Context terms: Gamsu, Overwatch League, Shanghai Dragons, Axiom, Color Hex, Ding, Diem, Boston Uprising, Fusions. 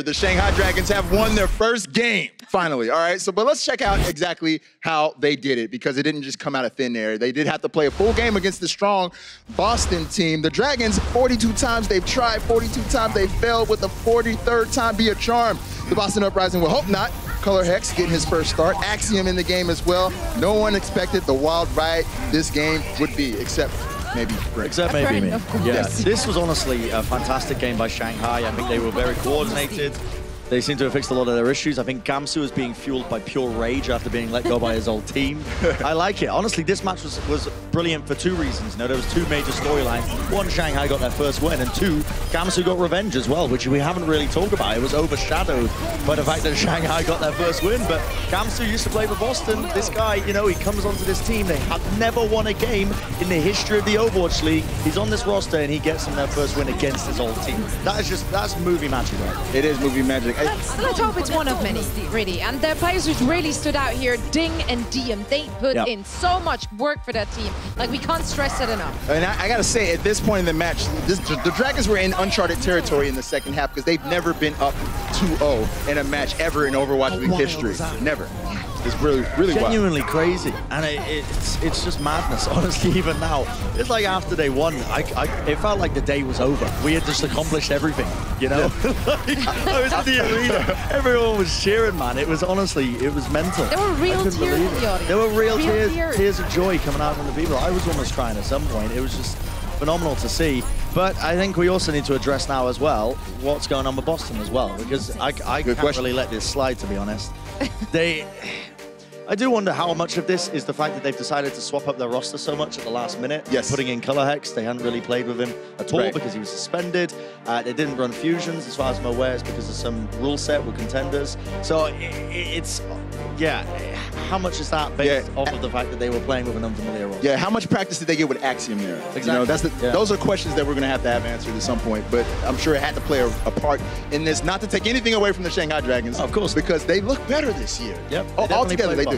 The Shanghai Dragons have won their first game, finally, all right? So, but let's check out exactly how they did it, because it didn't just come out of thin air. They did have to play a full game against the strong Boston team. The Dragons, 42 times they've tried, 42 times they failed, with the 43rd time be a charm. The Boston Uprising will hope not. Color Hex getting his first start. Axiom in the game as well. No one expected the wild ride this game would be, except maybe Brent. Except maybe me. Yes. This was honestly a fantastic game by Shanghai. I think they were very coordinated. They seem to have fixed a lot of their issues. I think Gamsu is being fueled by pure rage after being let go by his old team. I like it. Honestly, this match was brilliant for two reasons. You know, there was two major storylines. One, Shanghai got their first win, and two, Gamsu got revenge as well, which we haven't really talked about. It was overshadowed by the fact that Shanghai got their first win. But Gamsu used to play for Boston. This guy, you know, he comes onto this team. They have never won a game in the history of the Overwatch League. He's on this roster, and he gets them their first win against his old team. That is just, that's movie magic, right? It is movie magic. Let's hope it's one of many, really. And the players who really stood out here, Ding and Diem, they put in so much work for that team. Like, we can't stress it enough. And I gotta say, at this point in the match, the Dragons were in uncharted territory in the second half, because they've never been up 2-0 in a match ever in Overwatch League history. Exactly. Never. It's really, really genuinely wild. Crazy, and it's just madness, honestly, even now. It's like after day one, it felt like the day was over. We had just accomplished everything, you know? Like, I was in the arena, everyone was cheering, man. It was honestly, it was mental. There were real tears in the audience. There were real tears of joy coming out from the people. I was almost crying at some point. It was just phenomenal to see. But I think we also need to address now as well what's going on with Boston as well, because I can't really let this slide, to be honest. I do wonder how much of this is the fact that they've decided to swap up their roster so much at the last minute. Yes. Putting in Color Hex, they hadn't really played with him at all because he was suspended. They didn't run Fusions, as far as I'm aware, it's because of some rule set with contenders. So it's, how much is that based off of the fact that they were playing with an unfamiliar roster? Yeah, how much practice did they get with Axiom there? Exactly. You know, that's those are questions that we're going to have answered at some point, but I'm sure it had to play a part in this, not to take anything away from the Shanghai Dragons. Of course. Because they look better this year. Yep. Altogether, they do.